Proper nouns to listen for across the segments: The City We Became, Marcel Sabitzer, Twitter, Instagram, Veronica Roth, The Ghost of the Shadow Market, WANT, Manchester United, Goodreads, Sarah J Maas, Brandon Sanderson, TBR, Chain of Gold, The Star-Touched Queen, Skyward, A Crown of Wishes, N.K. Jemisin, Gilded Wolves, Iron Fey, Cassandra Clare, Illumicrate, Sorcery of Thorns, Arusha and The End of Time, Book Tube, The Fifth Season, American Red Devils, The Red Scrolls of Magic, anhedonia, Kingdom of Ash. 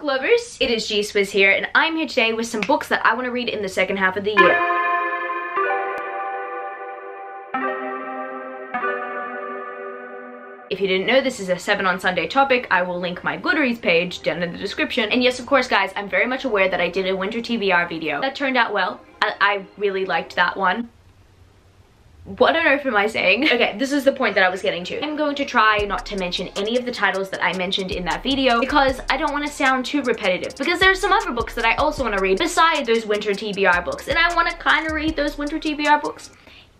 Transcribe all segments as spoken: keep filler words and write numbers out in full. book lovers, it is G-Swizz here, and I'm here today with some books that I want to read in the second half of the year. If you didn't know, this is a seven on Sunday topic. I will link my Goodreads page down in the description. And yes, of course, guys, I'm very much aware that I did a winter T B R video. That turned out well. I, I really liked that one. What on earth am I saying? Okay, this is the point that I was getting to. I'm going to try not to mention any of the titles that I mentioned in that video because I don't want to sound too repetitive, because there are some other books that I also want to read besides those winter T B R books, and I want to kind of read those winter T B R books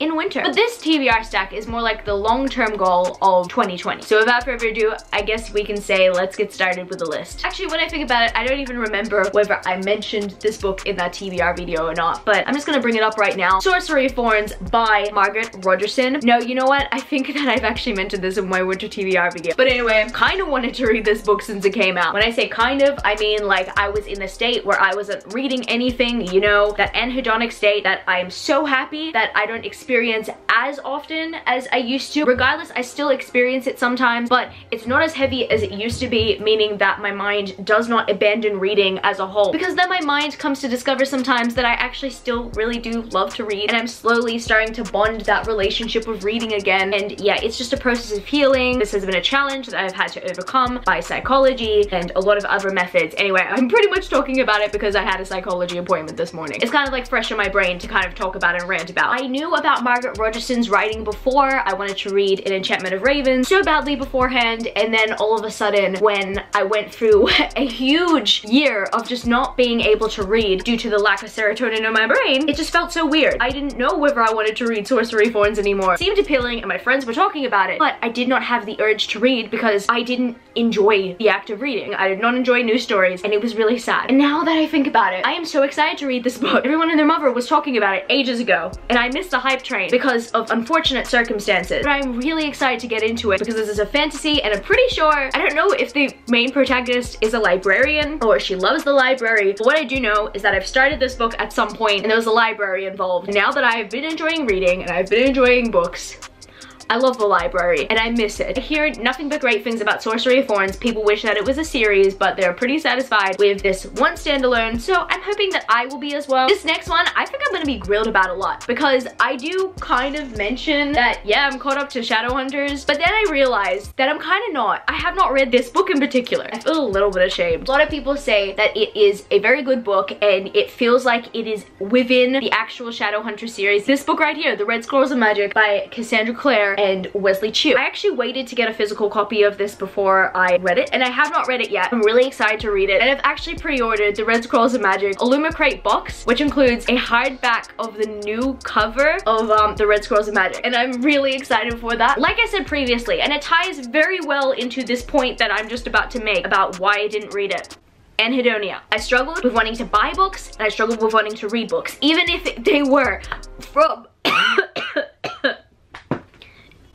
in winter. But this T B R stack is more like the long-term goal of twenty twenty. So without further ado, I guess we can say let's get started with the list. Actually, when I think about it, I don't even remember whether I mentioned this book in that T B R video or not, but I'm just gonna bring it up right now. Sorcery of Thorns by Margaret Rogerson. No, you know what? I think that I've actually mentioned this in my winter T B R video. But anyway, I kind of wanted to read this book since it came out. When I say kind of, I mean like I was in a state where I wasn't reading anything, you know, that anhedonic state that I am so happy that I don't experience experience as often as I used to. Regardless, I still experience it sometimes, but it's not as heavy as it used to be, meaning that my mind does not abandon reading as a whole. Because then my mind comes to discover sometimes that I actually still really do love to read, and I'm slowly starting to bond that relationship with reading again. And yeah, it's just a process of healing. This has been a challenge that I've had to overcome by psychology and a lot of other methods. Anyway, I'm pretty much talking about it because I had a psychology appointment this morning. It's kind of like fresh in my brain to kind of talk about and rant about. I knew about Margaret Rogerson's writing before. I wanted to read An Enchantment of Ravens so badly beforehand, and then all of a sudden, when I went through a huge year of just not being able to read due to the lack of serotonin in my brain, it just felt so weird. I didn't know whether I wanted to read Sorcery of Thorns anymore. It seemed appealing and my friends were talking about it, but I did not have the urge to read because I didn't enjoy the act of reading. I did not enjoy new stories, and it was really sad. And now that I think about it, I am so excited to read this book. Everyone and their mother was talking about it ages ago, and I missed the hype train because of unfortunate circumstances. But I'm really excited to get into it because this is a fantasy, and I'm pretty sure, I don't know if the main protagonist is a librarian or she loves the library, but what I do know is that I've started this book at some point and there was a library involved. Now that I have been enjoying reading and I've been enjoying books, I love the library and I miss it. I hear nothing but great things about Sorcery of Thorns. People wish that it was a series, but they're pretty satisfied with this one standalone, so I'm hoping that I will be as well. This next one, I think I'm gonna be grilled about a lot because I do kind of mention that, yeah, I'm caught up to Shadowhunters, but then I realized that I'm kind of not. I have not read this book in particular. I feel a little bit ashamed. A lot of people say that it is a very good book and it feels like it is within the actual Shadowhunters series. This book right here, The Red Scrolls of Magic by Cassandra Clare and Wesley Chu. I actually waited to get a physical copy of this before I read it, and I have not read it yet. I'm really excited to read it, and I've actually pre-ordered The Red Scrolls of Magic Illumicrate box, which includes a hardback of the new cover of um, The Red Scrolls of Magic, and I'm really excited for that. Like I said previously, and it ties very well into this point that I'm just about to make about why I didn't read it. Anhedonia. I struggled with wanting to buy books, and I struggled with wanting to read books, even if they were from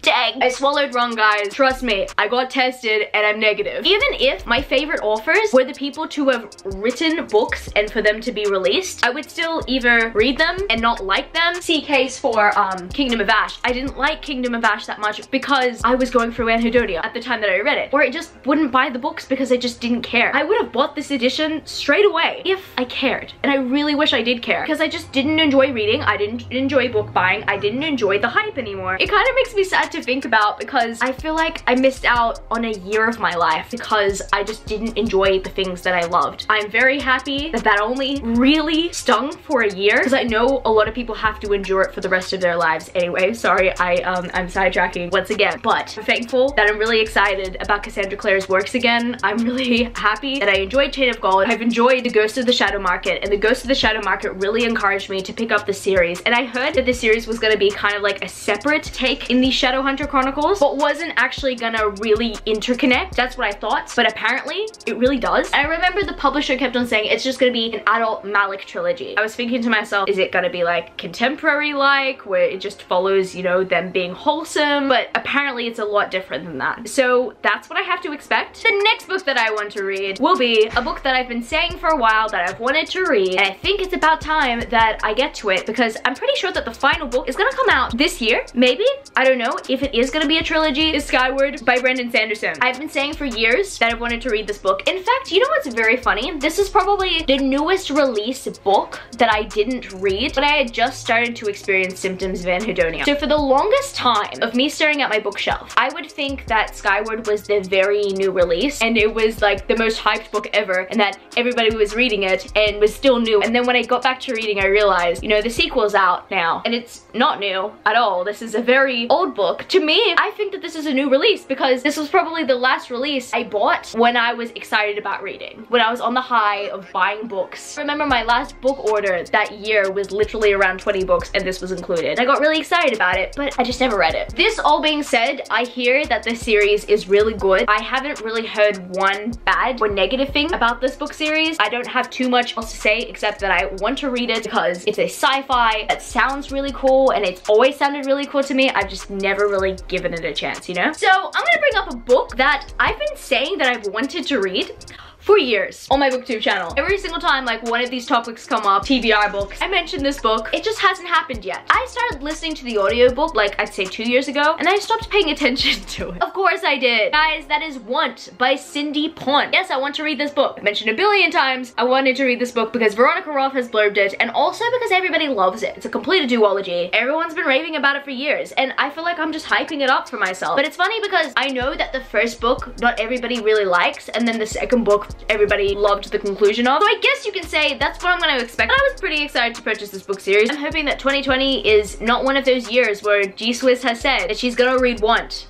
dang. I swallowed wrong, guys. Trust me, I got tested and I'm negative. Even if my favorite authors were the people to have written books and for them to be released, I would still either read them and not like them. See case for um, Kingdom of Ash. I didn't like Kingdom of Ash that much because I was going through anhedonia at the time that I read it. Or I just wouldn't buy the books because I just didn't care. I would have bought this edition straight away if I cared. And I really wish I did care because I just didn't enjoy reading. I didn't enjoy book buying. I didn't enjoy the hype anymore. It kind of makes me sad to think about because I feel like I missed out on a year of my life because I just didn't enjoy the things that I loved. I'm very happy that that only really stung for a year because I know a lot of people have to endure it for the rest of their lives anyway. Sorry, I, um, I'm sidetracking once again, but I'm thankful that I'm really excited about Cassandra Clare's works again. I'm really happy that I enjoyed Chain of Gold. I've enjoyed The Ghost of the Shadow Market, and The Ghost of the Shadow Market really encouraged me to pick up the series, and I heard that the series was going to be kind of like a separate take in the Shadow Hunter Chronicles, but wasn't actually gonna really interconnect. That's what I thought, but apparently it really does. And I remember the publisher kept on saying it's just gonna be an adult Malick trilogy. I was thinking to myself, is it gonna be like contemporary like where it just follows, you know, them being wholesome? But apparently it's a lot different than that. So that's what I have to expect. The next book that I want to read will be a book that I've been saying for a while that I've wanted to read, and I think it's about time that I get to it because I'm pretty sure that the final book is gonna come out this year, maybe? I don't know. If it that is gonna be a trilogy is Skyward by Brandon Sanderson. I've been saying for years that I've wanted to read this book. In fact, you know what's very funny? This is probably the newest release book that I didn't read, but I had just started to experience symptoms of anhedonia. So for the longest time of me staring at my bookshelf, I would think that Skyward was the very new release and it was like the most hyped book ever and that everybody was reading it and was still new. And then when I got back to reading, I realized, you know, the sequel's out now and it's not new at all. This is a very old book. To me, I think that this is a new release because this was probably the last release I bought when I was excited about reading, when I was on the high of buying books. I remember my last book order that year was literally around twenty books and this was included. I got really excited about it, but I just never read it. This all being said, I hear that this series is really good. I haven't really heard one bad or negative thing about this book series. I don't have too much else to say except that I want to read it because it's a sci-fi that sounds really cool and it's always sounded really cool to me. I've just never really given it a chance, you know? So I'm gonna bring up a book that I've been saying that I've wanted to read for years on my BookTube channel. Every single time like one of these topics come up, T B R books, I mentioned this book. It just hasn't happened yet. I started listening to the audiobook like I'd say two years ago and I stopped paying attention to it. Of course I did. Guys, that is WANT by Cindy Pon. Yes, I want to read this book. I mentioned a billion times I wanted to read this book because Veronica Roth has blurbed it and also because everybody loves it. It's a complete duology. Everyone's been raving about it for years and I feel like I'm just hyping it up for myself. But it's funny because I know that the first book not everybody really likes and then the second book everybody loved the conclusion of. So I guess you can say that's what I'm gonna expect. But I was pretty excited to purchase this book series. I'm hoping that twenty twenty is not one of those years where G-Swiss has said that she's gonna read WANT.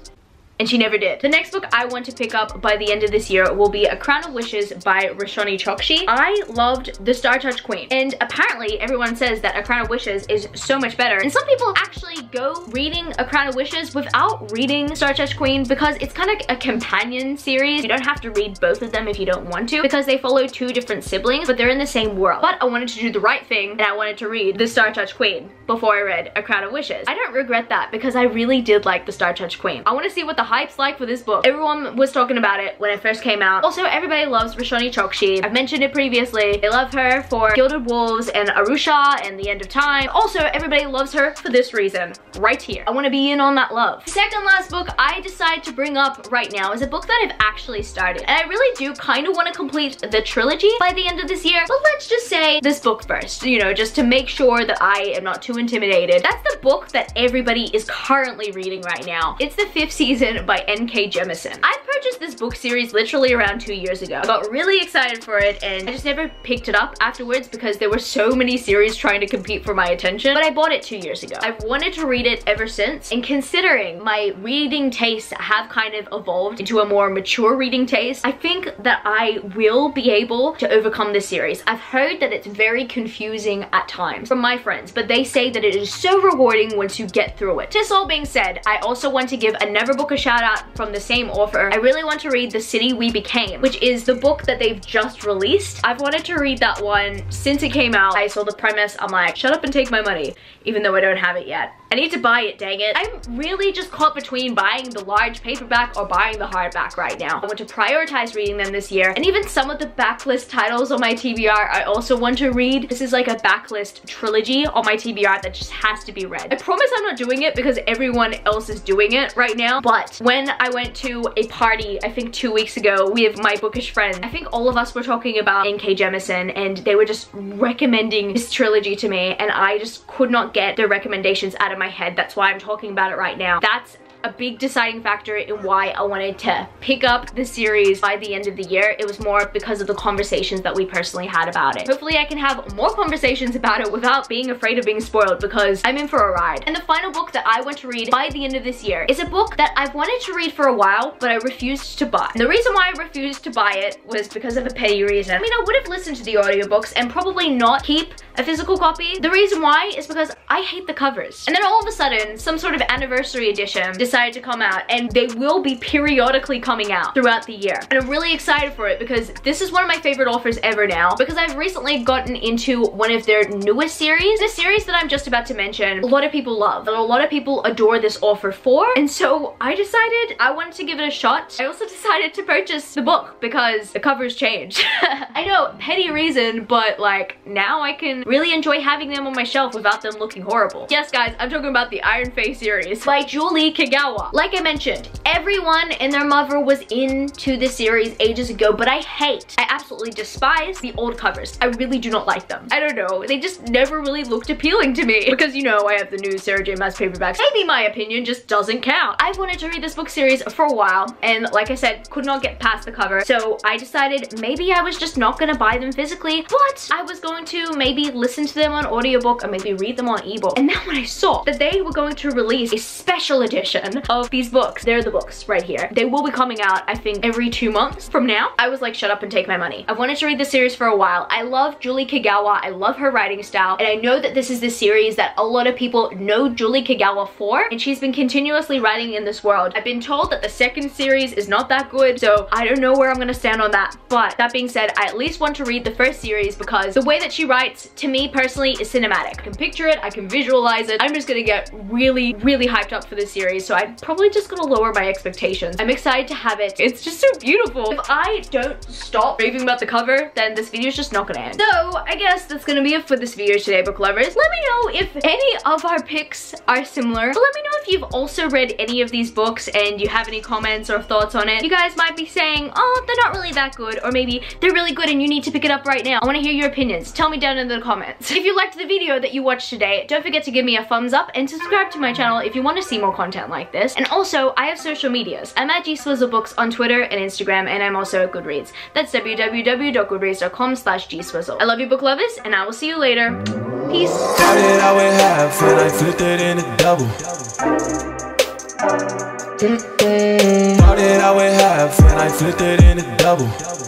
And she never did. The next book I want to pick up by the end of this year will be A Crown of Wishes by Roshani Chokshi. I loved The Star-Touched Queen and apparently everyone says that A Crown of Wishes is so much better and some people actually go reading A Crown of Wishes without reading Star-Touched Queen because it's kind of a companion series. You don't have to read both of them if you don't want to because they follow two different siblings but they're in the same world. But I wanted to do the right thing and I wanted to read The Star-Touched Queen before I read A Crown of Wishes. I don't regret that because I really did like The Star-Touched Queen. I want to see what the The hype's like for this book. Everyone was talking about it when it first came out. Also, everybody loves Roshani Chokshi. I've mentioned it previously. They love her for Gilded Wolves and Arusha and The End of Time. Also, everybody loves her for this reason, right here. I want to be in on that love. The second last book I decide to bring up right now is a book that I've actually started. And I really do kind of want to complete the trilogy by the end of this year. But let's just say this book first, you know, just to make sure that I am not too intimidated. That's the book that everybody is currently reading right now. It's The Fifth Season by N K Jemisin. I purchased this book series literally around two years ago. I got really excited for it and I just never picked it up afterwards because there were so many series trying to compete for my attention, but I bought it two years ago. I've wanted to read it ever since and considering my reading tastes have kind of evolved into a more mature reading taste, I think that I will be able to overcome this series. I've heard that it's very confusing at times from my friends, but they say that it is so rewarding once you get through it. This all being said, I also want to give another book a shout out from the same author. I really want to read The City We Became, which is the book that they've just released. I've wanted to read that one since it came out. I saw the premise, I'm like, shut up and take my money, even though I don't have it yet. I need to buy it, dang it. I'm really just caught between buying the large paperback or buying the hardback right now. I want to prioritize reading them this year, and even some of the backlist titles on my T B R I also want to read. This is like a backlist trilogy on my T B R that just has to be read. I promise I'm not doing it because everyone else is doing it right now, but when I went to a party, I think two weeks ago, with my bookish friends, I think all of us were talking about N K Jemisin, and they were just recommending this trilogy to me, and I just could not get their recommendations out of my my head. That's why I'm talking about it right now. That's a big deciding factor in why I wanted to pick up the series by the end of the year. It was more because of the conversations that we personally had about it. Hopefully I can have more conversations about it without being afraid of being spoiled because I'm in for a ride. And the final book that I want to read by the end of this year is a book that I've wanted to read for a while, but I refused to buy. And the reason why I refused to buy it was because of a petty reason. I mean, I would have listened to the audiobooks and probably not keep a physical copy. The reason why is because I hate the covers. And then all of a sudden, some sort of anniversary edition decided to come out, and they will be periodically coming out throughout the year. And I'm really excited for it because this is one of my favorite authors ever now, because I've recently gotten into one of their newest series. The series that I'm just about to mention, a lot of people love, and a lot of people adore this author for, and so I decided I wanted to give it a shot. I also decided to purchase the book because the covers change. I know, petty reason, but like now I can really enjoy having them on my shelf without them looking horrible. Yes guys, I'm talking about the Iron Fey series by Julie Kagawa. Kagawa. Like I mentioned, everyone and their mother was into this series ages ago, but I hate, I absolutely despise the old covers. I really do not like them. I don't know, they just never really looked appealing to me. Because you know, I have the new Sarah J Maas paperbacks. Maybe my opinion just doesn't count. I wanted to read this book series for a while, and like I said, could not get past the cover. So I decided maybe I was just not gonna buy them physically, but I was going to maybe listen to them on audiobook or maybe read them on ebook. And then when I saw that they were going to release a special edition of these books, they're the books right here. They will be coming out, I think, every two months from now. I was like, shut up and take my money. I wanted to read this series for a while. I love Julie Kagawa. I love her writing style. And I know that this is the series that a lot of people know Julie Kagawa for, and she's been continuously writing in this world. I've been told that the second series is not that good, so I don't know where I'm gonna stand on that. But that being said, I at least want to read the first series because the way that she writes, to me personally, is cinematic. I can picture it, I can visualize it. I'm just gonna get really, really hyped up for this series, so I'm probably just gonna lower my expectations. I'm excited to have it. It's just so beautiful. If I don't stop raving about the cover, then this video is just not gonna end. So I guess that's gonna be it for this video today, book lovers. Let me know if any of our picks are similar. But let me know if you've also read any of these books and you have any comments or thoughts on it. You guys might be saying, oh, they're not really that good, or maybe they're really good and you need to pick it up right now. I wanna hear your opinions. Tell me down in the comments. If you liked the video that you watched today, don't forget to give me a thumbs up and subscribe to my channel if you wanna see more content like this. And also, I have social medias. I'm at gswizzlebooks on Twitter and Instagram, and I'm also at Goodreads. That's w w w dot goodreads dot com slash gswizzle. I love you, book lovers, and I will see you later. Peace. How did I win half and I flipped it into double? Mm-mm. How did I win half and I flipped it into double?